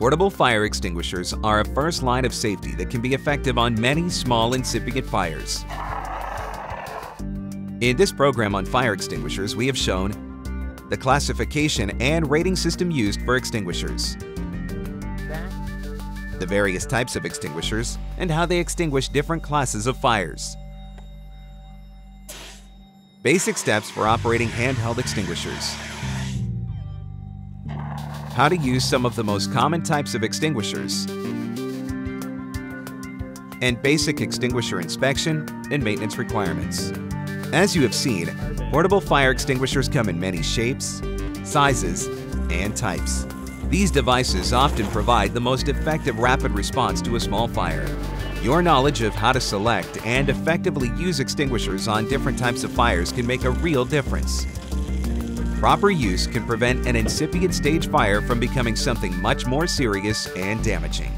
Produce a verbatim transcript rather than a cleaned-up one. Portable fire extinguishers are a first line of safety that can be effective on many small incipient fires. In this program on fire extinguishers, we have shown the classification and rating system used for extinguishers, the various types of extinguishers, and how they extinguish different classes of fires. Basic steps for operating handheld extinguishers. How to use some of the most common types of extinguishers, and basic extinguisher inspection and maintenance requirements. As you have seen, portable fire extinguishers come in many shapes, sizes, and types. These devices often provide the most effective rapid response to a small fire. Your knowledge of how to select and effectively use extinguishers on different types of fires can make a real difference. Proper use can prevent an incipient stage fire from becoming something much more serious and damaging.